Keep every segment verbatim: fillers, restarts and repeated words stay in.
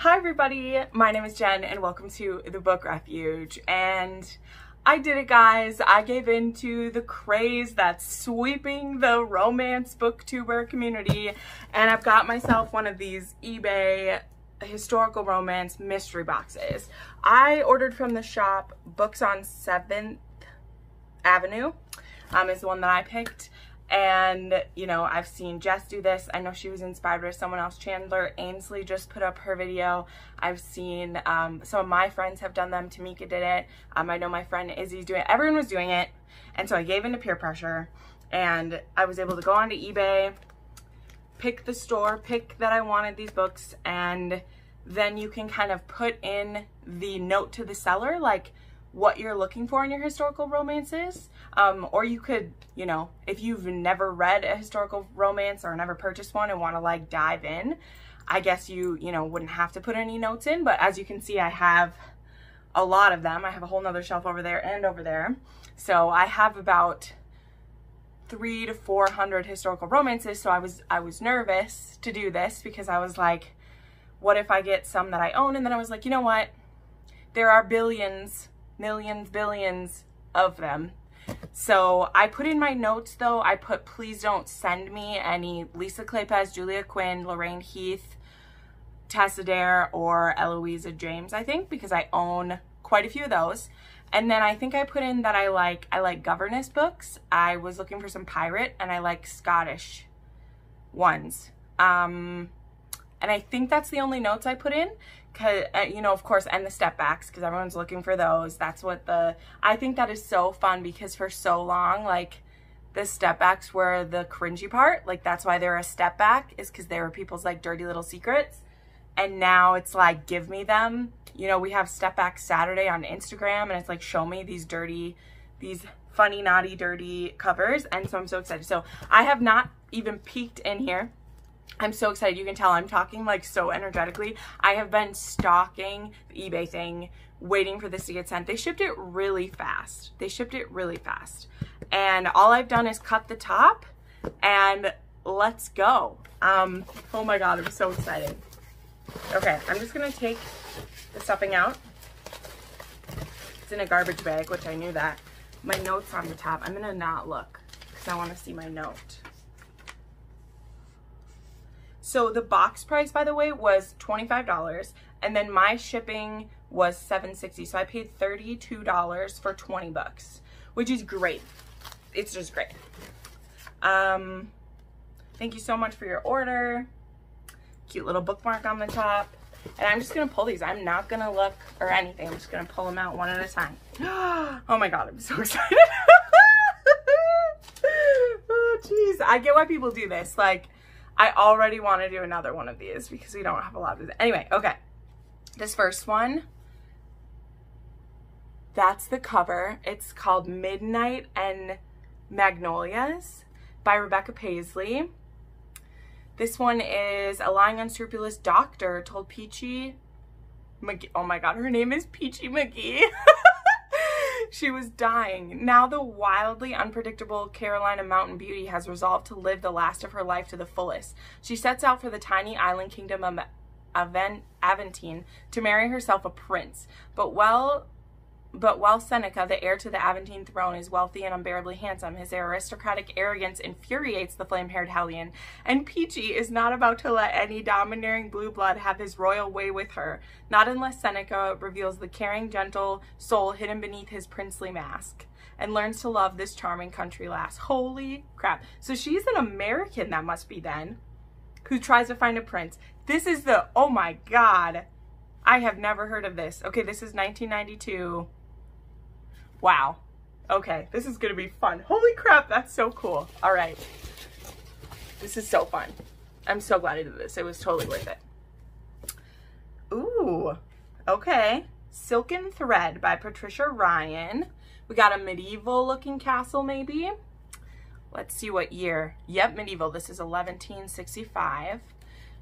Hi everybody, my name is Jen and welcome to The Book Refuge. And I did it guys, I gave in to the craze that's sweeping the romance booktuber community and I've got myself one of these eBay historical romance mystery boxes. I ordered from the shop Books on seventh Avenue um, is the one that I picked. And, you know, I've seen Jess do this. I know she was inspired by someone else. Chandler Ainsley just put up her video. I've seen um, some of my friends have done them. Tamika did it. Um, I know my friend Izzy's doing it. Everyone was doing it. And so I gave in to peer pressure. And I was able to go onto eBay, pick the store, pick that I wanted these books. And then you can kind of put in the note to the seller, like, what you're looking for in your historical romances, um, or you could, you know, if you've never read a historical romance or never purchased one and want to like dive in, I guess you, you know, wouldn't have to put any notes in, but as you can see, I have a lot of them. I have a whole nother shelf over there and over there. So I have about three to four hundred historical romances. So I was, I was nervous to do this because I was like, what if I get some that I own? And then I was like, you know what? There are billions millions, billions of them. So I put in my notes though, I put, please don't send me any Lisa Kleypas, Julia Quinn, Lorraine Heath, Tessa Dare, or Eloisa James, I think, because I own quite a few of those. And then I think I put in that I like, I like governess books. I was looking for some pirate and I like Scottish ones. Um, and I think that's the only notes I put in. Cause, uh, you know, of course, and the step backs, because everyone's looking for those. That's what the, I think that is so fun because for so long, like, the step backs were the cringy part. Like, that's why they're a step back, is because they were people's, like, dirty little secrets. And now it's like, give me them. You know, we have Step Back Saturday on Instagram, and it's like, show me these dirty, these funny, naughty, dirty covers. And so I'm so excited. So I have not even peeked in here. I'm so excited. You can tell I'm talking like so energetically. I have been stalking the eBay thing, waiting for this to get sent. They shipped it really fast. They shipped it really fast. And all I've done is cut the top and let's go. Um, oh my God, I'm so excited. Okay, I'm just gonna take the stuffing out. It's in a garbage bag, which I knew that. My note's on the top. I'm gonna not look because I wanna see my note. So the box price, by the way, was twenty-five dollars, and then my shipping was seven sixty. So I paid thirty-two dollars for twenty bucks, which is great. It's just great. Um, thank you so much for your order. Cute little bookmark on the top. And I'm just going to pull these. I'm not going to look or anything. I'm just going to pull them out one at a time. Oh my God, I'm so excited. Oh, jeez. I get why people do this. Like, I already want to do another one of these because we don't have a lot of this. Anyway, okay. This first one, that's the cover. It's called Midnight and Magnolias by Rebecca Paisley. This one is a lying, unscrupulous doctor told Peachy McGee. Oh my God, her name is Peachy McGee. She was dying. Now the wildly unpredictable Carolina mountain beauty has resolved to live the last of her life to the fullest. She sets out for the tiny island kingdom of Aventine to marry herself a prince. But while, but while Seneca, the heir to the Aventine throne, is wealthy and unbearably handsome, his aristocratic arrogance infuriates the flame-haired hellion, and Peachy is not about to let any domineering blue blood have his royal way with her, not unless Seneca reveals the caring, gentle soul hidden beneath his princely mask and learns to love this charming country lass. Holy crap. So she's an American, that must be, then, who tries to find a prince. This is the, oh my God, I have never heard of this. Okay, this is nineteen ninety-two. Wow. Okay, this is gonna be fun. Holy crap, that's so cool. All right, this is so fun. I'm so glad I did this. It was totally worth it. Ooh, okay. Silken Thread by Patricia Ryan. We got a medieval looking castle maybe. Let's see what year. Yep, medieval. This is eleven sixty-five.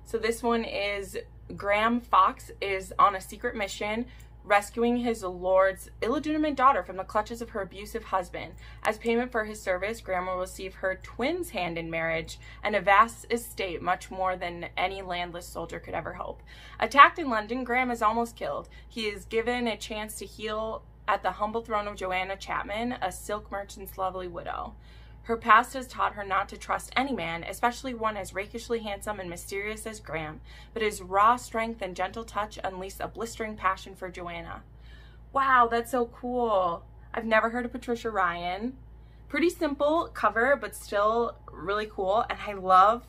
So this one is Graham Fox is on a secret mission rescuing his lord's illegitimate daughter from the clutches of her abusive husband. As payment for his service, Grandma will receive her twins' hand in marriage and a vast estate, much more than any landless soldier could ever hope. Attacked in London, Graham is almost killed. He is given a chance to heal at the humble throne of Joanna Chapman, a silk merchant's lovely widow. Her past has taught her not to trust any man, especially one as rakishly handsome and mysterious as Graham, but his raw strength and gentle touch unleashed a blistering passion for Joanna. Wow, that's so cool. I've never heard of Patricia Ryan. Pretty simple cover, but still really cool. And I love,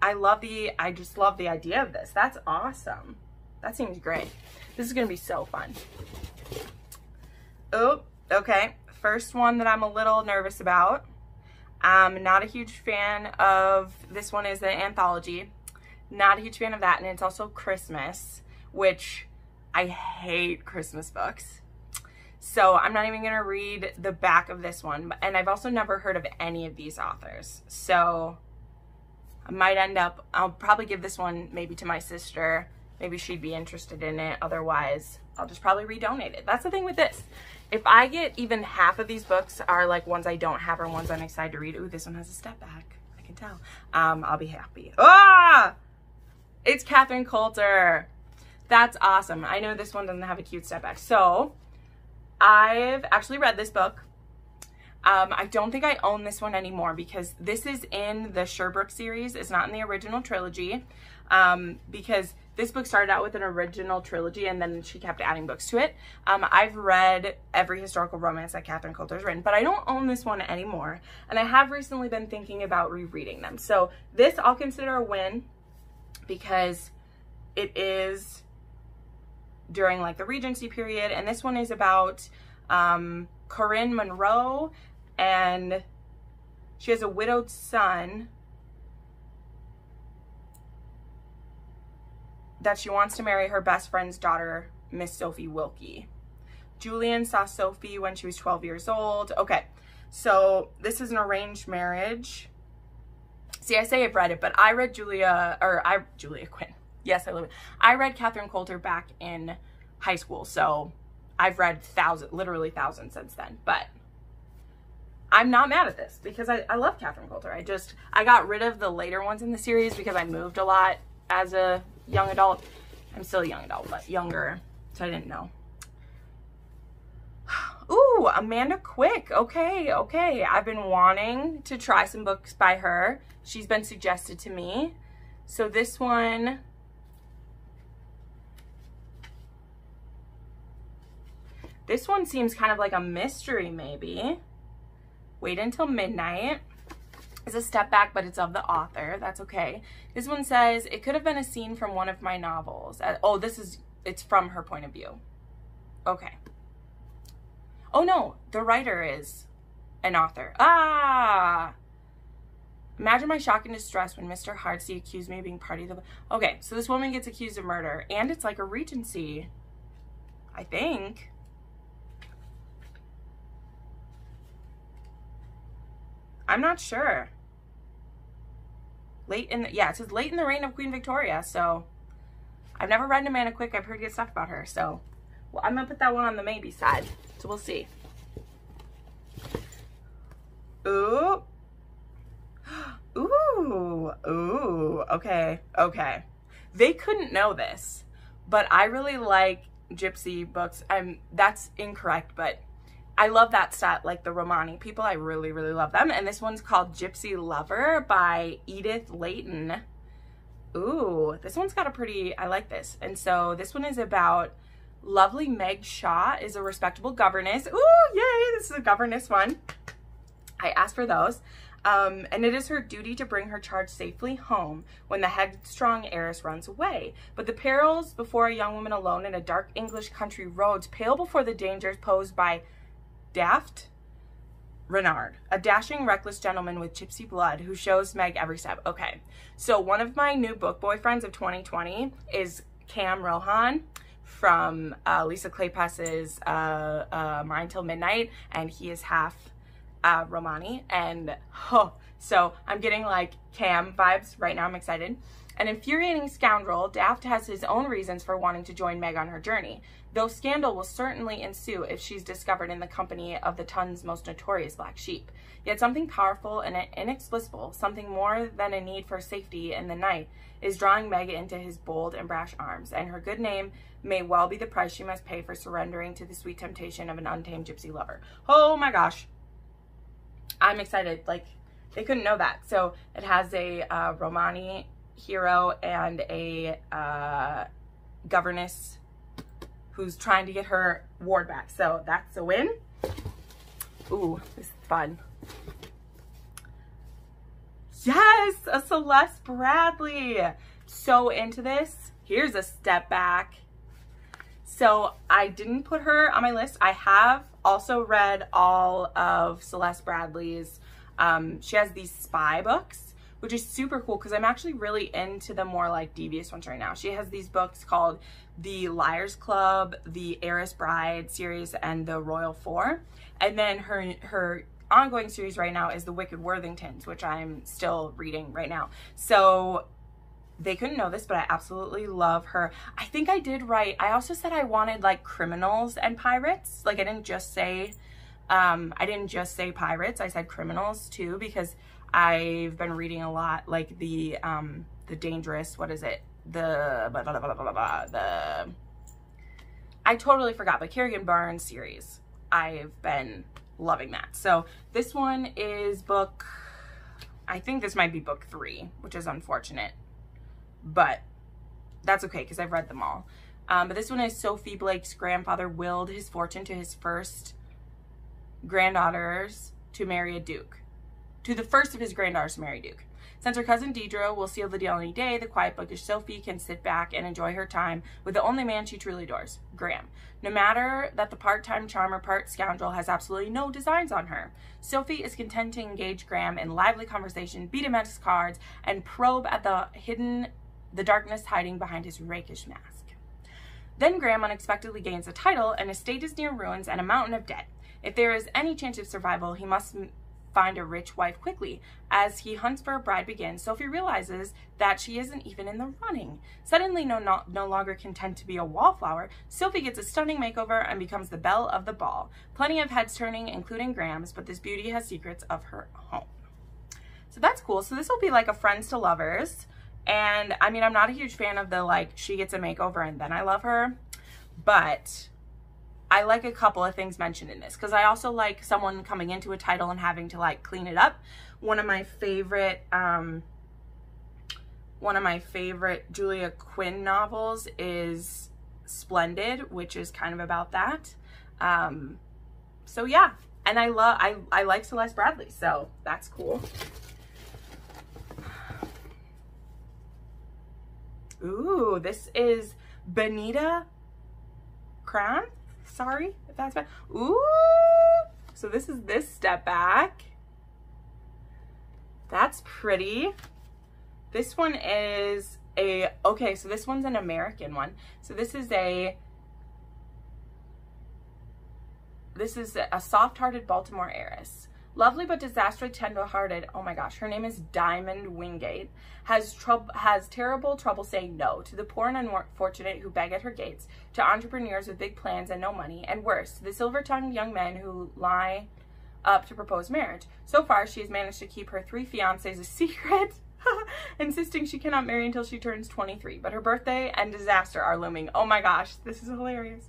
I love the, I just love the idea of this. That's awesome. That seems great. This is going to be so fun. Oh, okay. First one that I'm a little nervous about. I'm not a huge fan of, this one is an anthology. Not a huge fan of that, and it's also Christmas, which I hate Christmas books. So I'm not even gonna read the back of this one, and I've also never heard of any of these authors. So I might end up, I'll probably give this one maybe to my sister. Maybe she'd be interested in it, otherwise I'll just probably redonate it. That's the thing with this. If I get even half of these books are like ones I don't have or ones I'm excited to read. Ooh, this one has a step back. I can tell. Um, I'll be happy. Ah! It's Catherine Coulter. That's awesome. I know this one doesn't have a cute step back. So I've actually read this book. Um, I don't think I own this one anymore because this is in the Sherbrooke series. It's not in the original trilogy um, because this book started out with an original trilogy and then she kept adding books to it. Um, I've read every historical romance that Catherine Coulter has written, but I don't own this one anymore. And I have recently been thinking about rereading them. So this I'll consider a win because it is during like the Regency period. And this one is about um, Corinne Monroe, and she has a widowed son that she wants to marry her best friend's daughter, Miss Sophie Wilkie. Julian saw Sophie when she was twelve years old. Okay, so this is an arranged marriage. See, I say I've read it, but I read Julia, or I, Julia Quinn. Yes, I love it. I read Catherine Coulter back in high school, so I've read thousands, literally thousands since then, but I'm not mad at this because I, I love Catherine Coulter. I just, I got rid of the later ones in the series because I moved a lot as a young adult. I'm still a young adult, but younger, so I didn't know. Ooh, Amanda Quick. Okay, okay. I've been wanting to try some books by her. She's been suggested to me. So this one, this one seems kind of like a mystery maybe. Wait Until Midnight. It's a step back, but it's of the author. That's okay. This one says, it could have been a scene from one of my novels. Uh, oh, this is, it's from her point of view. Okay. Oh no, the writer is an author. Ah! Imagine my shock and distress when Mister Hardsey accused me of being party to the... Okay, so this woman gets accused of murder, and it's like a Regency, I think. I'm not sure. Late in the, yeah, it says late in the reign of Queen Victoria. So I've never read Amanda Quick. I've heard good stuff about her. So well, I'm gonna put that one on the maybe side. So we'll see. Ooh, ooh, ooh. Okay, okay. They couldn't know this, but I really like gypsy books. I'm that's incorrect, but I love that set, like the Romani people. I really, really love them. And this one's called Gypsy Lover by Edith Layton. Ooh, this one's got a pretty, I like this. And so this one is about lovely Meg Shaw is a respectable governess. Ooh, yay, this is a governess one. I asked for those. Um, and it is her duty to bring her charge safely home when the headstrong heiress runs away. But the perils before a young woman alone in a dark English country roads pale before the dangers posed by Daft Renard, a dashing, reckless gentleman with gypsy blood who shows Meg every step. Okay, so one of my new book boyfriends of twenty twenty is Cam Rohan from uh, Lisa Kleypas's uh, uh, Mine Till Midnight, and he is half uh, Romani. And oh, so I'm getting like Cam vibes right now. I'm excited. An infuriating scoundrel, Daft has his own reasons for wanting to join Meg on her journey, though scandal will certainly ensue if she's discovered in the company of the Tun's most notorious black sheep. Yet something powerful and inexplicable, something more than a need for safety in the night, is drawing Meg into his bold and brash arms, and her good name may well be the price she must pay for surrendering to the sweet temptation of an untamed gypsy lover. Oh my gosh. I'm excited. Like, they couldn't know that. So it has a uh, Romani hero and a uh, governess who's trying to get her ward back. So that's a win. Ooh, this is fun. Yes, a Celeste Bradley. So into this. Here's a step back. So I didn't put her on my list. I have also read all of Celeste Bradley's. Um, she has these spy books, which is super cool because I'm actually really into the more like devious ones right now. She has these books called The Liars Club, The Heiress Bride series, and The Royal Four. And then her her ongoing series right now is The Wicked Worthingtons, which I'm still reading right now. So they couldn't know this, but I absolutely love her. I think I did write, I also said I wanted like criminals and pirates. Like I didn't just say, um, I didn't just say pirates. I said criminals too, because I've been reading a lot, like the, um, the dangerous, what is it? The, blah, blah, blah, blah, blah, the, I totally forgot, but Kerrigan Barnes series. I've been loving that. So this one is book, I think this might be book three, which is unfortunate, but that's okay because I've read them all. Um, but this one is Sophie Blake's grandfather willed his fortune to his first granddaughters to marry a duke. To the first of his granddaughters to marry a duke. Since her cousin Deidre will seal the deal any day, the quiet bookish Sophie can sit back and enjoy her time with the only man she truly adores, Graham. No matter that the part-time charmer, part scoundrel has absolutely no designs on her, Sophie is content to engage Graham in lively conversation, beat him at his cards, and probe at the hidden the darkness hiding behind his rakish mask. Then Graham unexpectedly gains a title, an estate is near ruins, and a mountain of debt. If there is any chance of survival, he must find a rich wife quickly. As he hunts for a bride begins, Sophie realizes that she isn't even in the running. Suddenly no, no, no longer content to be a wallflower, Sophie gets a stunning makeover and becomes the belle of the ball. Plenty of heads turning, including Graham's, but this beauty has secrets of her own. So that's cool. So this will be like a friends to lovers. And I mean, I'm not a huge fan of the, like, she gets a makeover and then I love her, but I like a couple of things mentioned in this because I also like someone coming into a title and having to like clean it up. One of my favorite, um, one of my favorite Julia Quinn novels is Splendid, which is kind of about that. Um, so yeah, and I love, I, I like Celeste Bradley, so that's cool. Ooh, this is Benita Crown. Sorry if that's bad. Ooh, so this is this step back. That's pretty. This one is a, okay, so this one's an American one. So this is a, this is a soft-hearted Baltimore heiress. Lovely but disastrously tender-hearted. Oh my gosh, her name is Diamond Wingate. Has trouble, has terrible trouble saying no to the poor and unfortunate who beg at her gates, to entrepreneurs with big plans and no money, and worse, to the silver-tongued young men who lie up to propose marriage. So far, she has managed to keep her three fiancés a secret, insisting she cannot marry until she turns twenty-three. But her birthday and disaster are looming. Oh my gosh, this is hilarious.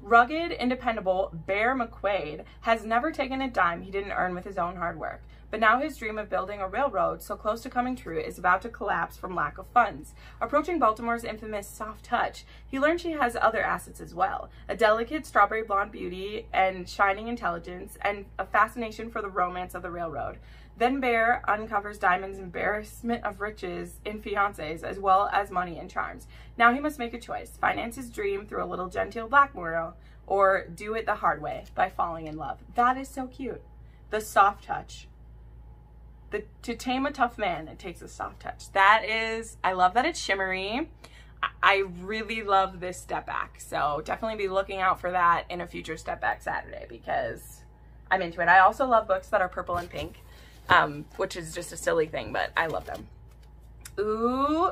Rugged, independable Bear McQuaid has never taken a dime he didn't earn with his own hard work, but now his dream of building a railroad so close to coming true is about to collapse from lack of funds. Approaching Baltimore's infamous soft touch, he learned she has other assets as well, a delicate strawberry blonde beauty and shining intelligence and a fascination for the romance of the railroad. Then Bear uncovers Diamond's embarrassment of riches in fiancés, as well as money and charms. Now he must make a choice, finance his dream through a little genteel blackmail, or do it the hard way by falling in love. That is so cute. The soft touch. The, to tame a tough man, it takes a soft touch. That is, I love that it's shimmery. I, I really love this step back. So definitely be looking out for that in a future Step Back Saturday because I'm into it. I also love books that are purple and pink. Um, which is just a silly thing, but I love them. Ooh.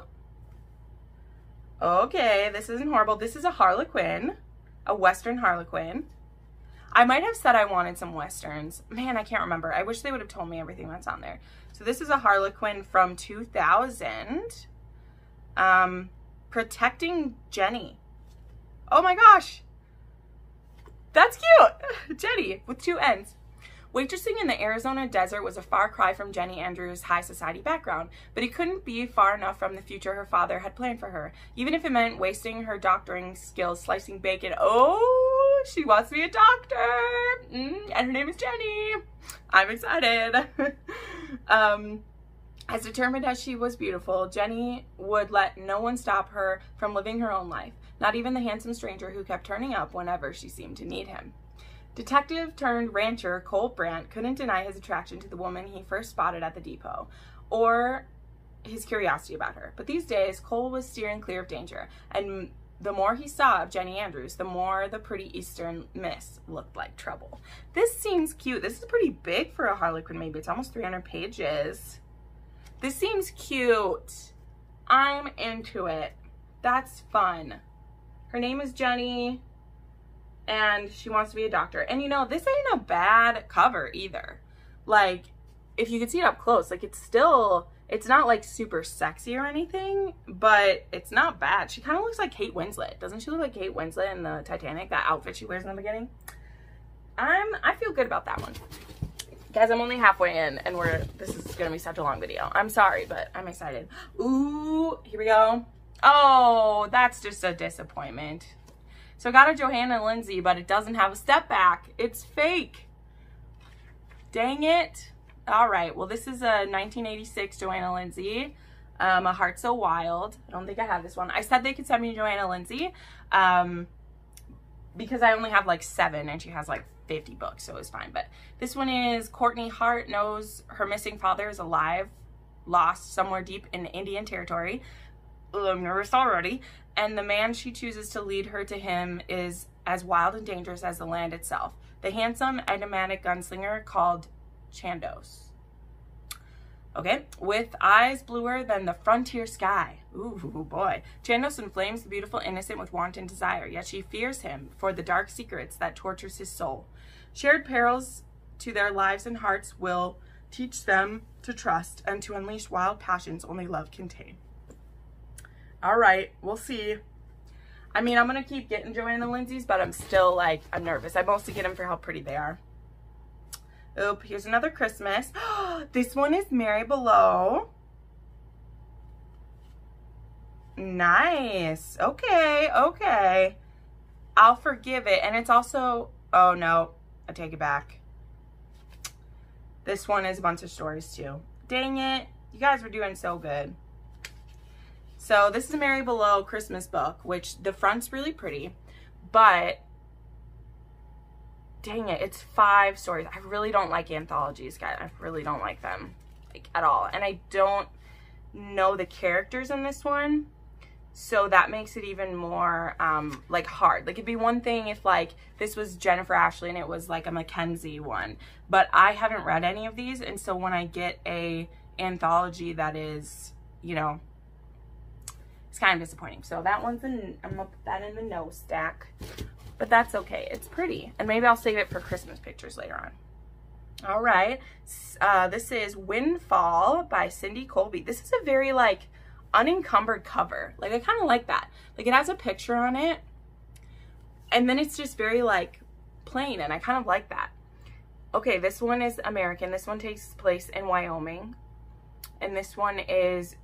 Okay, this isn't horrible. This is a Harlequin, a Western Harlequin. I might have said I wanted some Westerns. Man, I can't remember. I wish they would have told me everything that's on there. So this is a Harlequin from two thousand. Um, Protecting Jenny. Oh my gosh. That's cute. Jenny with two N's. Waitressing in the Arizona desert was a far cry from Jenny Andrews' high society background, but it couldn't be far enough from the future her father had planned for her, even if it meant wasting her doctoring skills slicing bacon. Oh, she wants to be a doctor, mm, and her name is Jenny. I'm excited. um, as determined as she was beautiful, Jenny would let no one stop her from living her own life, not even the handsome stranger who kept turning up whenever she seemed to need him. Detective turned rancher Cole Brandt couldn't deny his attraction to the woman he first spotted at the depot, or his curiosity about her. But these days, Cole was steering clear of danger, and the more he saw of Jenny Andrews, the more the pretty Eastern miss looked like trouble. This seems cute. This is pretty big for a Harlequin, maybe. It's almost three hundred pages. This seems cute. I'm into it. That's fun. Her name is Jenny, and she wants to be a doctor. And you know, this ain't a bad cover either. Like, if you could see it up close, like it's still, it's not like super sexy or anything, but it's not bad. She kind of looks like Kate Winslet. Doesn't she look like Kate Winslet in the Titanic, that outfit she wears in the beginning? I'm, I feel good about that one. Guys, I'm only halfway in and we're, this is gonna be such a long video. I'm sorry, but I'm excited. Ooh, here we go. Oh, that's just a disappointment. So I got a Johanna Lindsay, but it doesn't have a step back. It's fake. Dang it. All right. Well, this is a nineteen eighty-six Johanna Lindsay, um, A Heart So Wild. I don't think I have this one. I said they could send me Johanna Lindsay um, because I only have like seven and she has like fifty books, so it's fine. But this one is Courtney Hart knows her missing father is alive, lost somewhere deep in Indian territory. I'm nervous already. And the man she chooses to lead her to him is as wild and dangerous as the land itself. The handsome, enigmatic gunslinger called Chandos. Okay, with eyes bluer than the frontier sky. Ooh, boy. Chandos inflames the beautiful innocent with wanton desire, yet she fears him for the dark secrets that tortures his soul. Shared perils to their lives and hearts will teach them to trust and to unleash wild passions only love can tame. All right, we'll see. I mean, I'm going to keep getting Johanna Lindsay's, but I'm still like, I'm nervous. I mostly get them for how pretty they are. Oop, here's another Christmas. This one is Mary Below. Nice. Okay, okay. I'll forgive it. And it's also, oh no, I take it back. This one is a bunch of stories too. Dang it. You guys were doing so good. So this is a Mary Below Christmas book, which the front's really pretty, but dang it, it's five stories. I really don't like anthologies, guys. I really don't like them, like, at all. And I don't know the characters in this one, so that makes it even more, um, like, hard. Like, it'd be one thing if, like, this was Jennifer Ashley and it was, like, a Mackenzie one, but I haven't read any of these, and so when I get a anthology that is, you know, it's kind of disappointing. So that one's in, I'm gonna put that in the no stack, but that's okay. It's pretty. And maybe I'll save it for Christmas pictures later on. All right. Uh, this is Windfall by Cindy Colby. This is a very like unencumbered cover. Like I kind of like that. Like it has a picture on it and then it's just very like plain and I kind of like that. Okay. This one is American. This one takes place in Wyoming and this one is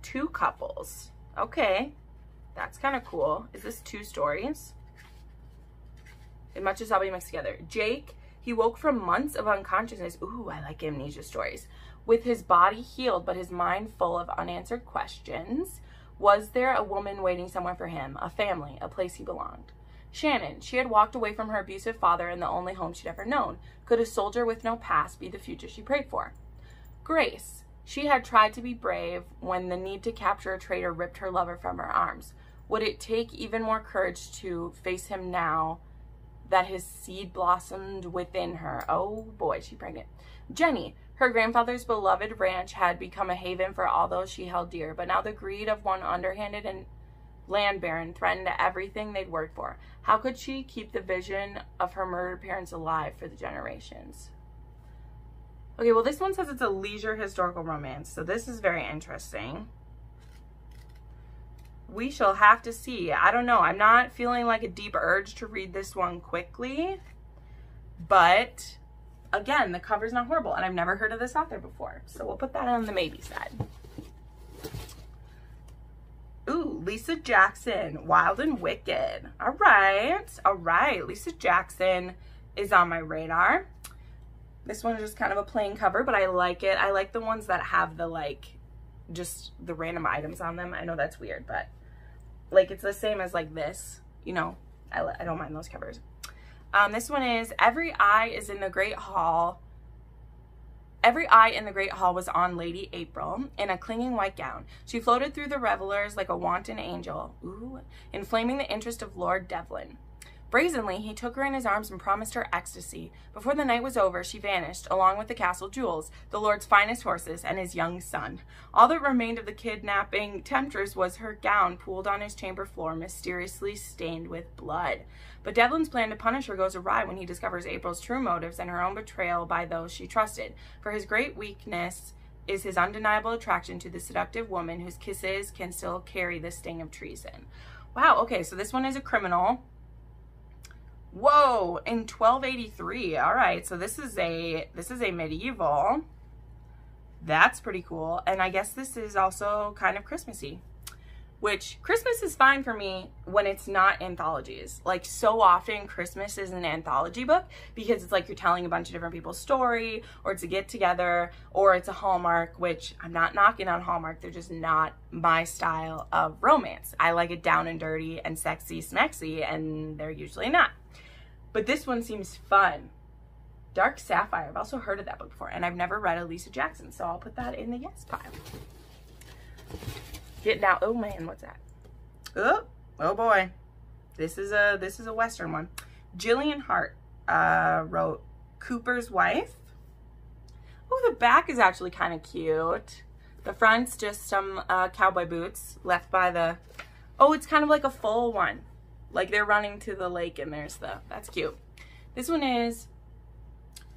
two couples. Okay, that's kind of cool. Is this two stories? It might just all be mixed together. Jake, he woke from months of unconsciousness. Ooh, I like amnesia stories. With his body healed, but his mind full of unanswered questions. Was there a woman waiting somewhere for him? A family, a place he belonged. Shannon, she had walked away from her abusive father in the only home she'd ever known. Could a soldier with no past be the future she prayed for? Grace, she had tried to be brave when the need to capture a traitor ripped her lover from her arms. Would it take even more courage to face him now that his seed blossomed within her? Oh boy, she's pregnant. Jenny, Her grandfather's beloved ranch had become a haven for all those she held dear, but now the greed of one underhanded and land baron threatened everything they'd worked for. How could she keep the vision of her murdered parents alive for the generations? Okay, well, this one says it's a leisure historical romance, so this is very interesting. We shall have to see. I don't know. I'm not feeling like a deep urge to read this one quickly, but again, the cover's not horrible, and I've never heard of this author before, so we'll put that on the maybe side. Ooh, Lisa Jackson, Wild and Wicked. All right, all right. Lisa Jackson is on my radar. This one is just kind of a plain cover, but I like it. I like the ones that have the, like, just the random items on them. I know that's weird, but, like, it's the same as, like, this. You know, I, I don't mind those covers. Um, this one is, Every Eye is in the Great Hall. Every eye in the Great Hall was on Lady April in a clinging white gown. She floated through the revelers like a wanton angel, ooh, inflaming the interest of Lord Devlin. Brazenly, he took her in his arms and promised her ecstasy. Before the night was over, she vanished, along with the castle jewels, the lord's finest horses, and his young son. All that remained of the kidnapping temptress was her gown pooled on his chamber floor, mysteriously stained with blood. But Devlin's plan to punish her goes awry when he discovers April's true motives and her own betrayal by those she trusted. For his great weakness is his undeniable attraction to the seductive woman whose kisses can still carry the sting of treason. Wow, okay, so this one is a criminal. Whoa, in twelve eighty-three. All right, so this is a this is a medieval. That's pretty cool. And I guess this is also kind of Christmassy, which Christmas is fine for me when it's not anthologies. Like, so often Christmas is an anthology book because it's like you're telling a bunch of different people's story, or it's a get together, or it's a Hallmark, which I'm not knocking on Hallmark. They're just not my style of romance. I like it down and dirty and sexy smexy, and they're usually not. But this one seems fun. Dark Sapphire. I've also heard of that book before, and I've never read a Lisa Jackson, so I'll put that in the yes pile. Getting out. Oh man, what's that? Oh, oh boy. This is a this is a Western one. Jillian Hart uh, wrote Cooper's Wife. Oh, the back is actually kind of cute. The front's just some uh, cowboy boots left by the. Oh, it's kind of like a full one. Like they're running to the lake and there's the, that's cute. This one is,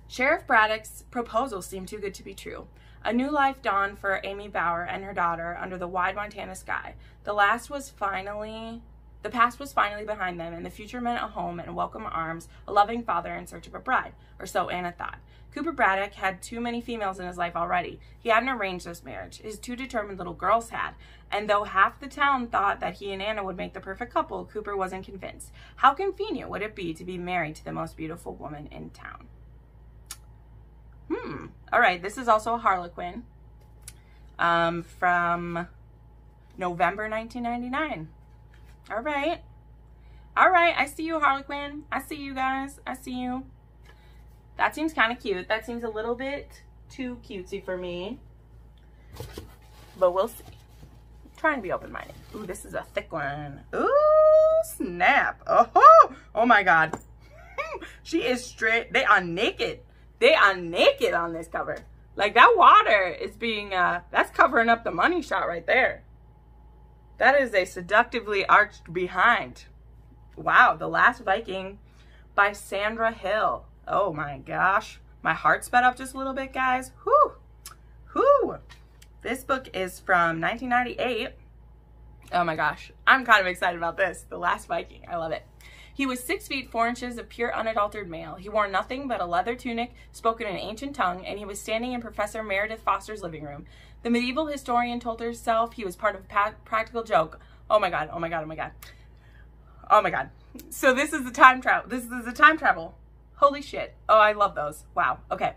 Sheriff Braddock's proposal seemed too good to be true. A new life dawned for Amy Bauer and her daughter under the wide Montana sky. The last was finally, the past was finally behind them, and the future meant a home and welcome arms, a loving father in search of a bride, or so Anna thought. Cooper Braddock had too many females in his life already. He hadn't arranged this marriage. His two determined little girls had. And though half the town thought that he and Anna would make the perfect couple, Cooper wasn't convinced. How convenient would it be to be married to the most beautiful woman in town? Hmm. All right. This is also a Harlequin um, from November nineteen ninety-nine. All right. All right. I see you, Harlequin. I see you guys. I see you. That seems kind of cute. That seems a little bit too cutesy for me, but we'll see. I'm trying to be open-minded. Ooh, this is a thick one. Ooh, snap. Oh, oh my God. She is straight. They are naked. They are naked on this cover. Like, that water is being, uh, that's covering up the money shot right there. That is a seductively arched behind. Wow, The Last Viking by Sandra Hill. Oh my gosh, my heart sped up just a little bit, guys. Whoo, whoo. This book is from nineteen ninety-eight. Oh my gosh, I'm kind of excited about this. The Last Viking, I love it. He was six feet four inches of pure unadulterated male. He wore nothing but a leather tunic, spoke in an ancient tongue, and he was standing in Professor Meredith Foster's living room. The medieval historian told herself he was part of a practical joke. Oh my God, oh my God, oh my God. Oh my God. So this is the time travel. This is the time travel. Holy shit. Oh, I love those. Wow. Okay.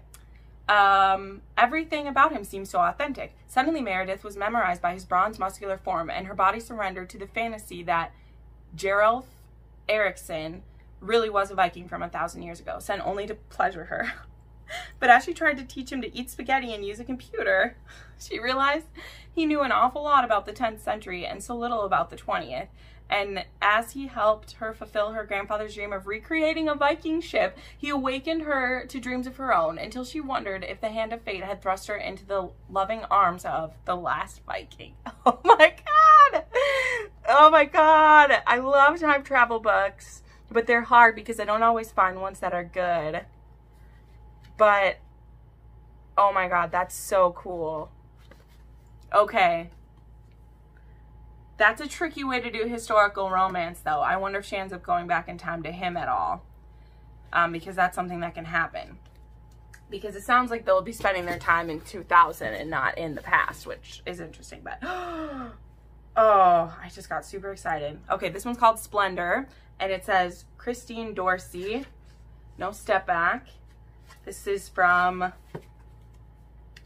Um, everything about him seemed so authentic. Suddenly, Meredith was memorized by his bronze muscular form, and her body surrendered to the fantasy that Gerald Erickson really was a Viking from a thousand years ago, sent only to pleasure her. But as she tried to teach him to eat spaghetti and use a computer, she realized he knew an awful lot about the tenth century and so little about the twentieth. And as he helped her fulfill her grandfather's dream of recreating a Viking ship, he awakened her to dreams of her own until she wondered if the hand of fate had thrust her into the loving arms of the last Viking. Oh my God! Oh my God! I love time travel books, but they're hard because I don't always find ones that are good. But, oh my God, that's so cool. Okay. That's a tricky way to do historical romance, though. I wonder if she ends up going back in time to him at all. Um, because that's something that can happen. Because it sounds like they'll be spending their time in two thousand and not in the past, which is interesting, but... Oh, I just got super excited. Okay, this one's called Splendor, and it says Christine Dorsey. No step back. This is from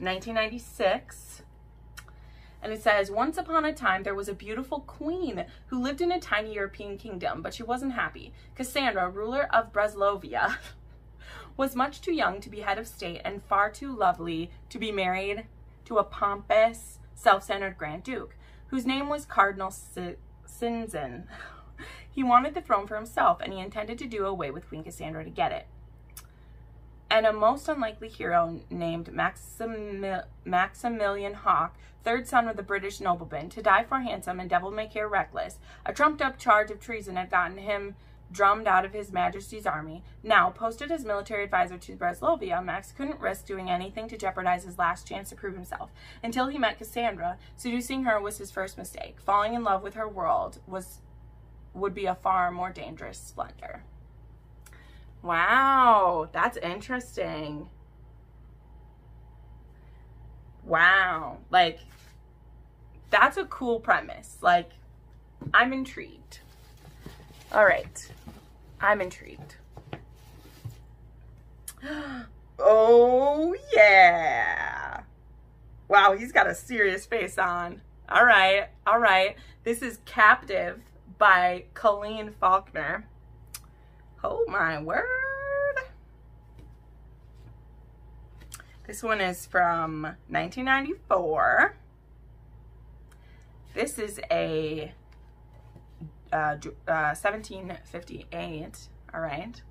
nineteen ninety-six, and it says, once upon a time, there was a beautiful queen who lived in a tiny European kingdom, but she wasn't happy. Cassandra, ruler of Breslovia, was much too young to be head of state and far too lovely to be married to a pompous, self-centered Grand Duke, whose name was Cardinal Sinzin. He wanted the throne for himself, and he intended to do away with Queen Cassandra to get it. And a most unlikely hero named Maximil Maximilian Hawke, third son of the British nobleman, to die for handsome and devil-may-care reckless. A trumped-up charge of treason had gotten him drummed out of his majesty's army. Now, posted as military advisor to Breslovia, Max couldn't risk doing anything to jeopardize his last chance to prove himself. Until he met Cassandra, seducing her was his first mistake. Falling in love with her world was would be a far more dangerous splendor. Wow, that's interesting. Wow, like, that's a cool premise. Like, I'm intrigued. All right, I'm intrigued. Oh, yeah. Wow, he's got a serious face on. All right, all right. This is Captive by Colleen Faulkner. Oh my word. This one is from nineteen ninety-four. This is a uh, uh, seventeen fifty-eight, all right.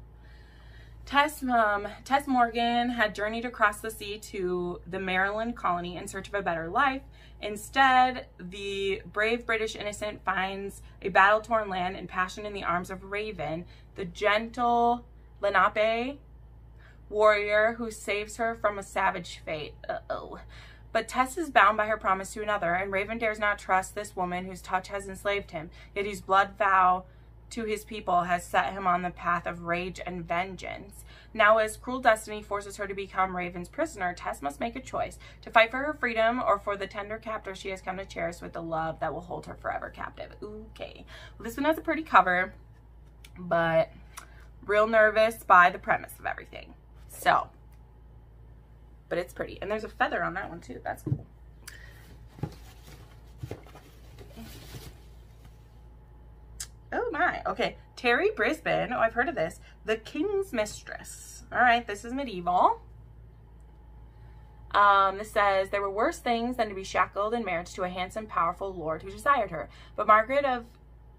Tess, um, Tess Morgan had journeyed across the sea to the Maryland colony in search of a better life. Instead, the brave British innocent finds a battle-torn land and passion in the arms of Raven, the gentle Lenape warrior who saves her from a savage fate. Uh-oh. But Tess is bound by her promise to another, and Raven dares not trust this woman whose touch has enslaved him, yet whose blood vow to his people has set him on the path of rage and vengeance. Now, as cruel destiny forces her to become Raven's prisoner, Tess must make a choice: to fight for her freedom or for the tender captive she has come to cherish with the love that will hold her forever captive. Okay. Well, this one has a pretty cover, but real nervous by the premise of everything. So, but it's pretty. And there's a feather on that one too. That's cool. Oh my, okay. Terry Brisbane, oh, I've heard of this. The King's Mistress. All right, this is medieval. Um, this says, there were worse things than to be shackled in marriage to a handsome, powerful lord who desired her. But Margaret of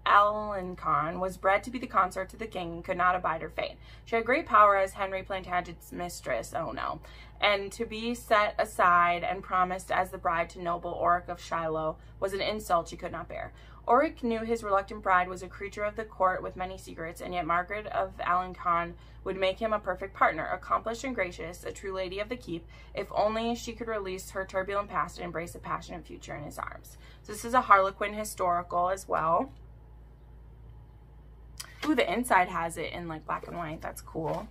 Alencon was bred to be the consort to the king and could not abide her fate. She had great power as Henry Plantagenet's mistress, oh no, and to be set aside and promised as the bride to noble Oric of Shiloh was an insult she could not bear. Oric knew his reluctant bride was a creature of the court with many secrets, and yet Margaret of Alencon would make him a perfect partner, accomplished and gracious, a true lady of the keep, if only she could release her turbulent past and embrace a passionate future in his arms. So this is a Harlequin historical as well. Ooh, the inside has it in like black and white. That's cool.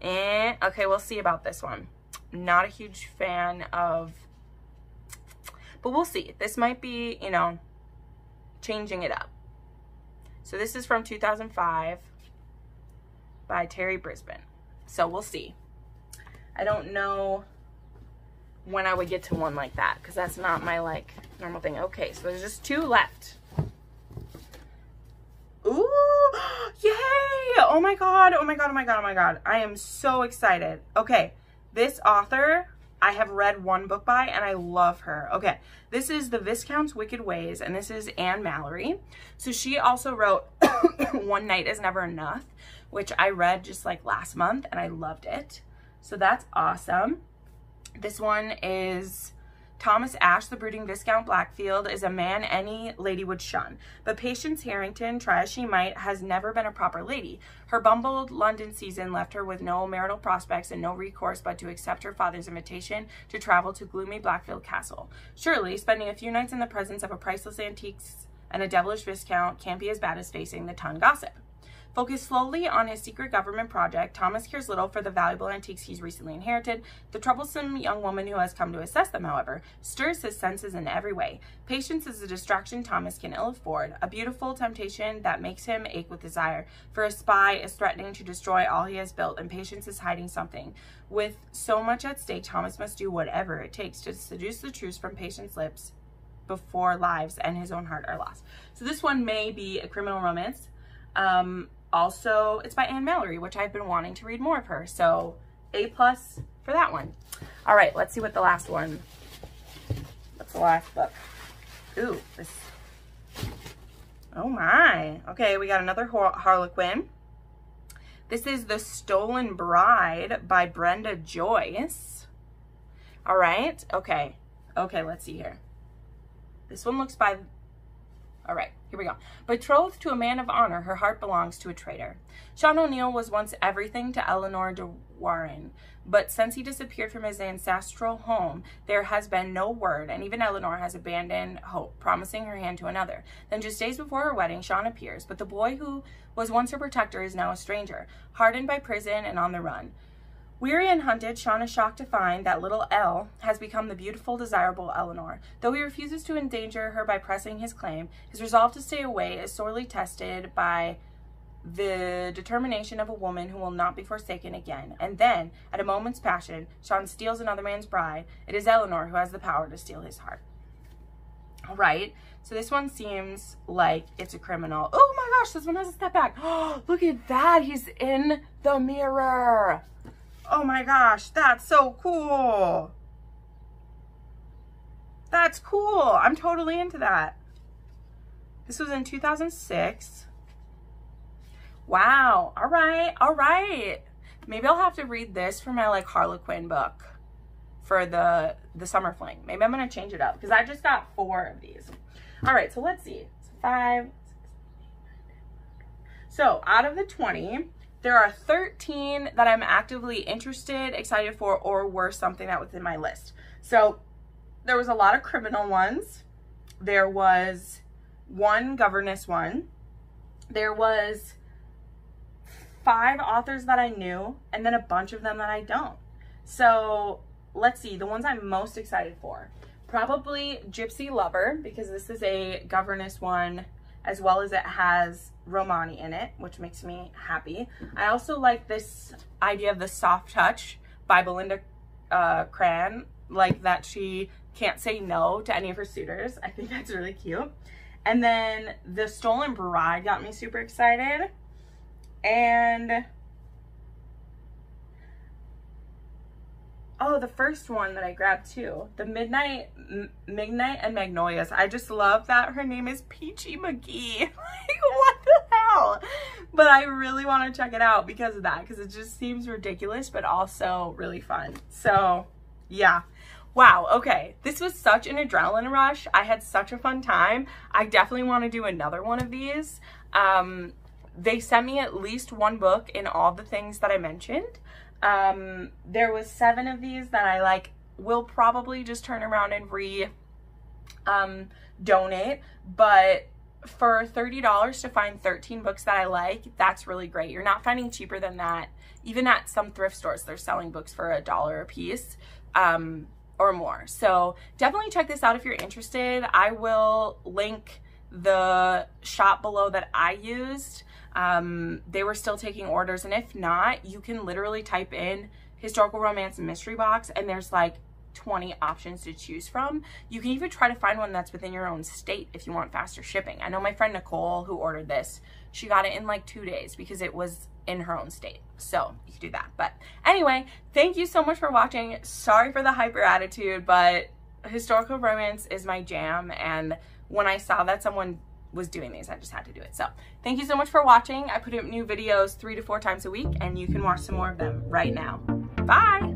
And okay, we'll see about this one. Not a huge fan of, but we'll see. This might be, you know, changing it up. So this is from two thousand five by Terry Brisbane. So we'll see. I don't know when I would get to one like that because that's not my like normal thing. Okay, so there's just two left. Ooh, yay! Oh my God. Oh my God. Oh my God. Oh my God. I am so excited. Okay. This author, I have read one book by and I love her. Okay. This is The Viscount's Wicked Ways, and this is Anne Mallory. So she also wrote One Night Is Never Enough, which I read just like last month and I loved it. So that's awesome. This one is Thomas Ashe, the brooding Viscount Blackfield, is a man any lady would shun. But Patience Harrington, try as she might, has never been a proper lady. Her bumbled London season left her with no marital prospects and no recourse but to accept her father's invitation to travel to gloomy Blackfield Castle. Surely, spending a few nights in the presence of a priceless antiques and a devilish Viscount can't be as bad as facing the town gossip. Focused slowly on his secret government project, Thomas cares little for the valuable antiques he's recently inherited. The troublesome young woman who has come to assess them, however, stirs his senses in every way. Patience is a distraction Thomas can ill afford, a beautiful temptation that makes him ache with desire. For a spy is threatening to destroy all he has built, and Patience is hiding something. With so much at stake, Thomas must do whatever it takes to seduce the truth from Patience's lips before lives and his own heart are lost. So this one may be a criminal romance. Um... Also, it's by Anne Mallory, which I've been wanting to read more of her. So A plus for that one. All right, let's see what the last one. What's the last book? Ooh, this. Oh my. Okay, we got another Harlequin. This is The Stolen Bride by Brenda Joyce. All right. Okay. Okay, let's see here. This one looks by... All right, here we go. Betrothed to a man of honor, her heart belongs to a traitor. Sean O'Neill was once everything to Eleanor de Warren, but since he disappeared from his ancestral home, there has been no word, and even Eleanor has abandoned hope, promising her hand to another. Then just days before her wedding, Sean appears, but the boy who was once her protector is now a stranger, hardened by prison and on the run. Weary and hunted, Sean is shocked to find that little Elle has become the beautiful, desirable Eleanor. Though he refuses to endanger her by pressing his claim, his resolve to stay away is sorely tested by the determination of a woman who will not be forsaken again. And then, at a moment's passion, Sean steals another man's bride. It is Eleanor who has the power to steal his heart. All right, so this one seems like it's a criminal. Oh my gosh, this one has a step back. Oh, look at that. He's in the mirror. Oh my gosh, that's so cool. That's cool. I'm totally into that. This was in two thousand six. Wow. All right. All right. Maybe I'll have to read this for my like Harlequin book for the, the summer fling. Maybe I'm going to change it up because I just got four of these. All right. So let's see. It's five. So out of the twenty, there are thirteen that I'm actively interested, excited for, or were something that was in my list. So there was a lot of criminal ones. There was one governess one. There was five authors that I knew, and then a bunch of them that I don't. So let's see, the ones I'm most excited for. Probably Gypsy Lover, because this is a governess one, as well as it has Romani in it, which makes me happy. I also like this idea of the soft touch by Belinda uh, Crown, like that she can't say no to any of her suitors. I think that's really cute. And then The Stolen Bride got me super excited. And, oh, the first one that I grabbed too, the Midnight, M Midnight and Magnolias. I just love that her name is Peachy McGee. Like, what the hell? But I really want to check it out because of that, because it just seems ridiculous, but also really fun. So yeah. Wow. Okay. This was such an adrenaline rush. I had such a fun time. I definitely want to do another one of these. Um, they sent me at least one book in all the things that I mentioned. Um, there was seven of these that I like will probably just turn around and re, um, donate, but for thirty dollars to find thirteen books that I like, that's really great. You're not finding cheaper than that. Even at some thrift stores, they're selling books for a dollar a piece, um, or more. So definitely check this out if you're interested. I will link the shop below that I used. Um, they were still taking orders, and if not, you can literally type in historical romance mystery box, and there's like twenty options to choose from. You can even try to find one that's within your own state if you want faster shipping. I know my friend Nicole, who ordered this, she got it in like two days because it was in her own state. So you can do that. But anyway, thank you so much for watching. Sorry for the hyper attitude, but historical romance is my jam. And when I saw that someone was doing these, I just had to do it. So thank you so much for watching. I put up new videos three to four times a week, and you can watch some more of them right now. Bye.